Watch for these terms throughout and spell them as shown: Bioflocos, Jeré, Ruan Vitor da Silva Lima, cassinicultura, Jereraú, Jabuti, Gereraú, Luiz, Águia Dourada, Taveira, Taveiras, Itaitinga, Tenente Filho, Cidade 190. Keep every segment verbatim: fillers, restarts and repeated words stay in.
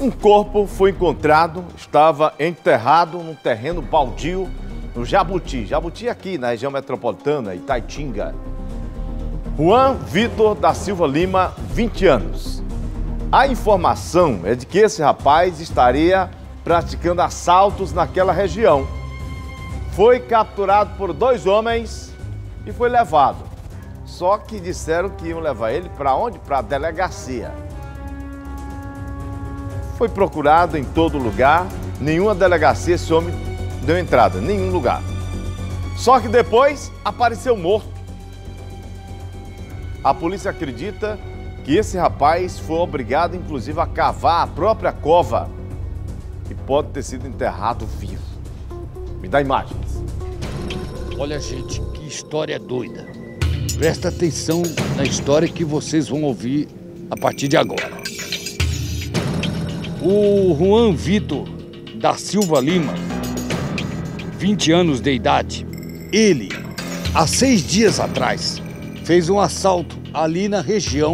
Um corpo foi encontrado, estava enterrado num terreno baldio no Jabuti. Jabuti aqui na região metropolitana, Itaitinga. Ruan Vitor da Silva Lima, vinte anos. A informação é de que esse rapaz estaria praticando assaltos naquela região. Foi capturado por dois homens e foi levado. Só que disseram que iam levar ele para onde? Para a delegacia. Foi procurado em todo lugar, nenhuma delegacia esse homem deu entrada, nenhum lugar. Só que depois apareceu morto. A polícia acredita que esse rapaz foi obrigado, inclusive, a cavar a própria cova e pode ter sido enterrado vivo. Me dá imagens. Olha, gente, que história doida. Presta atenção na história que vocês vão ouvir a partir de agora. O Ruan Vitor da Silva Lima, vinte anos de idade, ele, há seis dias atrás, fez um assalto ali na região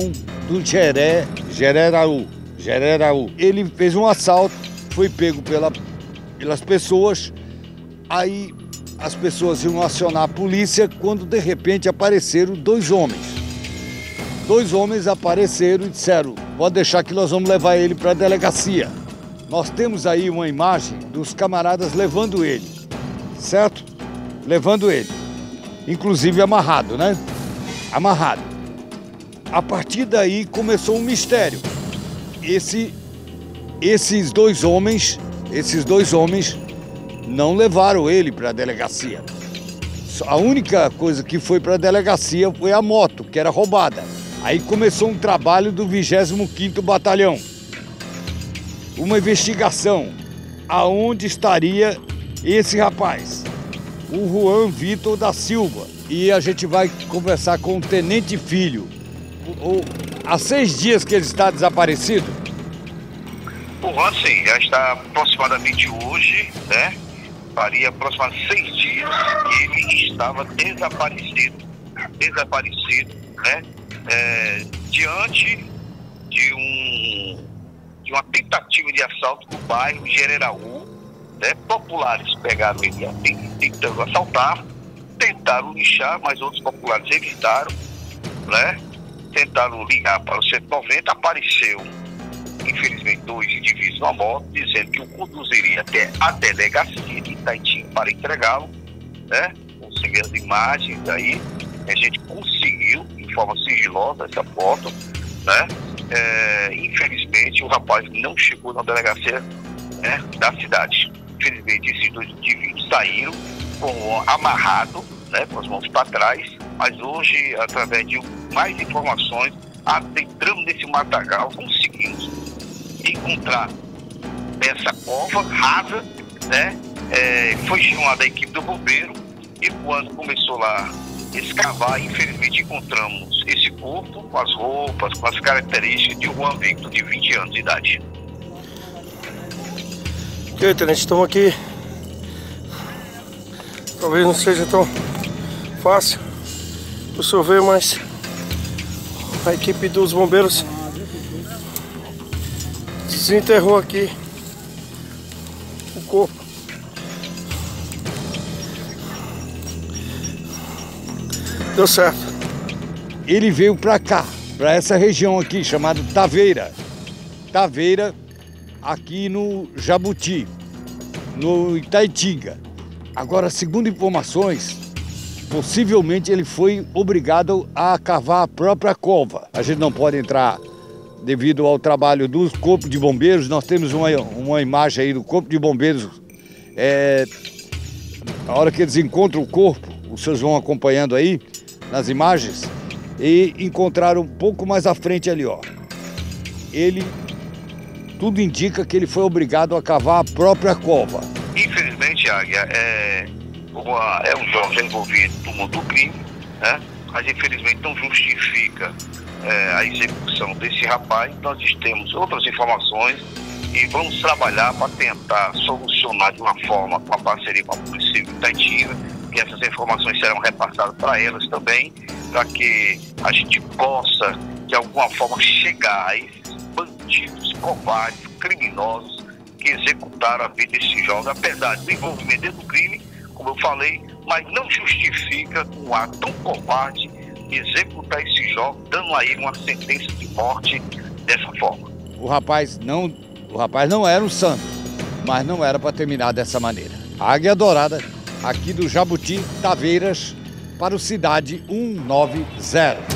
do Jeré, Gereraú, Jereraú. Ele fez um assalto, foi pego pela, pelas pessoas, aí as pessoas iam acionar a polícia quando de repente apareceram dois homens. Dois homens apareceram e disseram, pode deixar que nós vamos levar ele para a delegacia. Nós temos aí uma imagem dos camaradas levando ele, certo? Levando ele, inclusive amarrado, né? Amarrado. A partir daí começou um mistério. Esse, esses dois homens, esses dois homens não levaram ele para a delegacia. A única coisa que foi para a delegacia foi a moto, que era roubada. Aí começou um trabalho do vigésimo quinto Batalhão, uma investigação, aonde estaria esse rapaz, o Ruan Vitor da Silva. E a gente vai conversar com o Tenente Filho. O, o, há seis dias que ele está desaparecido? O Ruan, sim, já está aproximadamente hoje, né? Faria aproximadamente seis dias que ele estava desaparecido, desaparecido, né? É, diante de, um, de uma tentativa de assalto no bairro Gereraú, né, populares pegaram ele tentando assaltar, tentaram lixar, mas outros populares evitaram, né, tentaram ligar para o cento e noventa, apareceu, infelizmente, dois indivíduos na moto, dizendo que o conduziria até a delegacia de Itaitinga para entregá-lo, né, conseguir as imagens aí, a gente conseguiu de forma sigilosa essa foto, né? É, infelizmente o rapaz não chegou na delegacia, né, da cidade. Infelizmente esses dois indivíduos saíram com amarrado, né, com as mãos para trás, mas hoje, através de mais informações, adentramos nesse matagal, conseguimos encontrar essa cova rasa, né? É, foi chamada a equipe do bombeiro e quando começou lá escavar, infelizmente encontramos esse corpo com as roupas, com as características de Ruan Vitor, de vinte anos de idade. Ok, tenente, estamos aqui. Talvez não seja tão fácil o senhor ver, mas a equipe dos bombeiros desenterrou aqui o corpo. Deu certo. Ele veio para cá, para essa região aqui, chamada Taveira. Taveira, aqui no Jabuti, no Itaitinga. Agora, segundo informações, possivelmente ele foi obrigado a cavar a própria cova. A gente não pode entrar devido ao trabalho do Corpo de Bombeiros. Nós temos uma, uma imagem aí do Corpo de Bombeiros. É, a hora que eles encontram o corpo, os senhores vão acompanhando aí nas imagens, e encontraram um pouco mais à frente ali, ó. Ele, tudo indica que ele foi obrigado a cavar a própria cova. Infelizmente, Águia, é, uma, é um jovem envolvido no mundo do crime, né? Mas infelizmente não justifica é, a execução desse rapaz. Nós temos outras informações e vamos trabalhar para tentar solucionar de uma forma, com a parceria com a Polícia Civil Itaitinga, que essas informações serão repassadas para elas também, para que a gente possa, de alguma forma, chegar a esses bandidos bandidos, covardes, criminosos que executaram a vida desses jovens, apesar do envolvimento dentro do crime, como eu falei, mas não justifica um ato tão covarde executar esses jovens, dando a ele uma sentença de morte dessa forma. O rapaz não, o rapaz não era um santo, mas não era para terminar dessa maneira. A Águia Dourada, aqui do Jabuti, Taveiras, para o Cidade cento e noventa.